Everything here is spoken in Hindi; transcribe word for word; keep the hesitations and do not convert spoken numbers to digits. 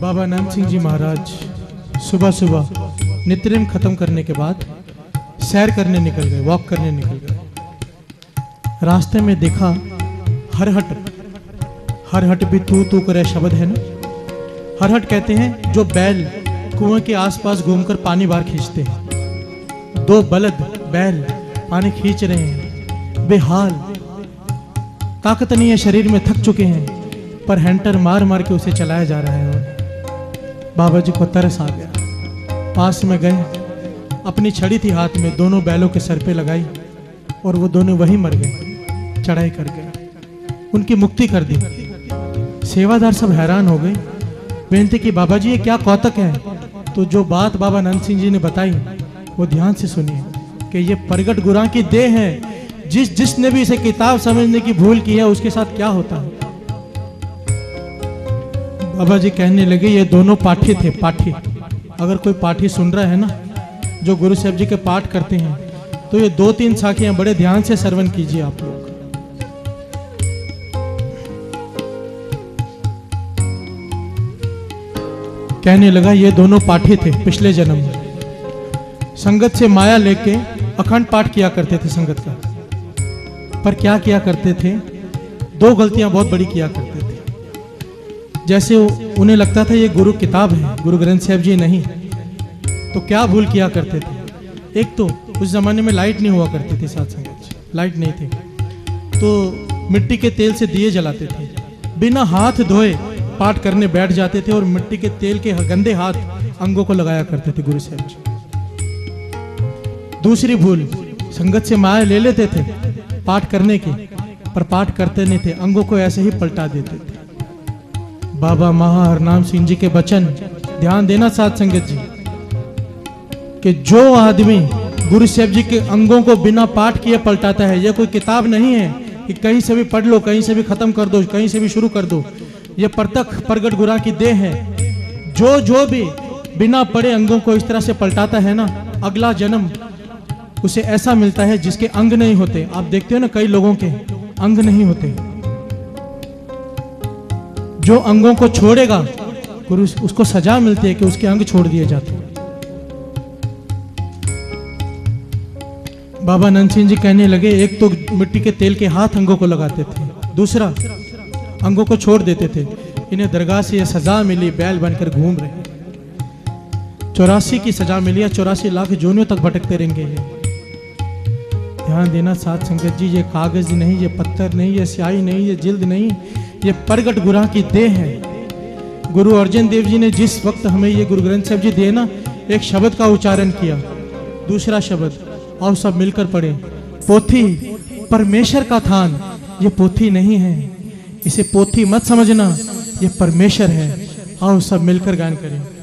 बाबा नंद सिंह जी महाराज सुबह सुबह नित्यनेम खत्म करने के बाद सैर करने निकल गए, वॉक करने निकल गए। रास्ते में देखा हरहट, हरहट भी तू तू करे शब्द है ना। हरहट कहते हैं जो बैल कुएं के आसपास घूमकर पानी बाहर खींचते हैं। दो बलद बैल पानी खींच रहे हैं, बेहाल, ताकतनीय शरीर में थक चुके हैं, पर हैंटर मार मार के उसे चलाया जा रहा है। बाबा जी को तरस आ गया, पास में गए, अपनी छड़ी थी हाथ में, दोनों बैलों के सर पे लगाई और वो दोनों वहीं मर गए, चढ़ाई कर गए, उनकी मुक्ति कर दी। सेवादार सब हैरान हो गए, बेनती कि बाबा जी ये क्या कौतक है। तो जो बात बाबा नंद सिंह जी ने बताई वो ध्यान से सुनिए कि ये प्रगट गुरां की देह है, जिस जिसने भी इसे किताब समझने की भूल की है उसके साथ क्या होता है। बाबा जी कहने लगे ये दोनों पाठी थे, पाठी। अगर कोई पाठी सुन रहा है ना जो गुरु साहब जी के पाठ करते हैं, तो ये दो तीन साखियां बड़े ध्यान से श्रवण कीजिए आप लोग। कहने लगा ये दोनों पाठी थे, पिछले जन्म में संगत से माया लेके अखंड पाठ किया करते थे संगत का। पर क्या किया करते थे, दो गलतियां बहुत बड़ी किया करते। जैसे उन्हें लगता था ये गुरु किताब है, गुरु ग्रंथ साहिब जी नहीं, तो क्या भूल किया करते थे। एक तो उस जमाने में लाइट नहीं हुआ करती थी, साथ संगत लाइट नहीं थी, तो मिट्टी के तेल से दिए जलाते थे, बिना हाथ धोए पाठ करने बैठ जाते थे और मिट्टी के तेल के गंदे हाथ अंगों को लगाया करते थे गुरु साहिब जी। दूसरी भूल, संगत से माया ले लेते थे पाठ करने की, पर पाठ करते नहीं थे, अंगों को ऐसे ही पलटा देते थे। बाबा महा हर नाम सिंह जी के वचन ध्यान देना साथ संगत जी, कि जो आदमी गुरु साहिब जी के अंगों को बिना पाठ किए पलटाता है, यह कोई किताब नहीं है कि कहीं से भी पढ़ लो, कहीं से भी खत्म कर दो, कहीं से भी शुरू कर दो। यह प्रत्यक प्रगट गुरां की देह है। जो जो भी बिना पढ़े अंगों को इस तरह से पलटाता है ना, अगला जन्म उसे ऐसा मिलता है जिसके अंग नहीं होते। आप देखते हो ना कई लोगों के अंग नहीं होते। जो अंगों को छोड़ेगा गुरु उसको सजा मिलती है कि उसके अंग छोड़ दिए जाते हैं। बाबा नंद सिंह जी कहने लगे एक तो मिट्टी के तेल के हाथ अंगों को लगाते थे, दूसरा अंगों को छोड़ देते थे। इन्हें दरगाह से यह सजा मिली, बैल बनकर घूम रहे, चौरासी की सजा मिली है, चौरासी लाख जोनियों तक भटकते रहेंगे। ध्यान देना साथ संगत जी, ये कागज नहीं, ये पत्थर नहीं, ये स्याही नहीं, ये जिल्द नहीं, ये प्रगट गुरां की देह है। गुरु अर्जन देव जी ने जिस वक्त हमें ये गुरु ग्रंथ साहिब जी दिए ना, एक शब्द का उच्चारण किया, दूसरा शब्द और सब मिलकर पढ़े, पोथी परमेश्वर का थान। ये पोथी नहीं है, इसे पोथी मत समझना, ये परमेश्वर है। और सब मिलकर गान करें।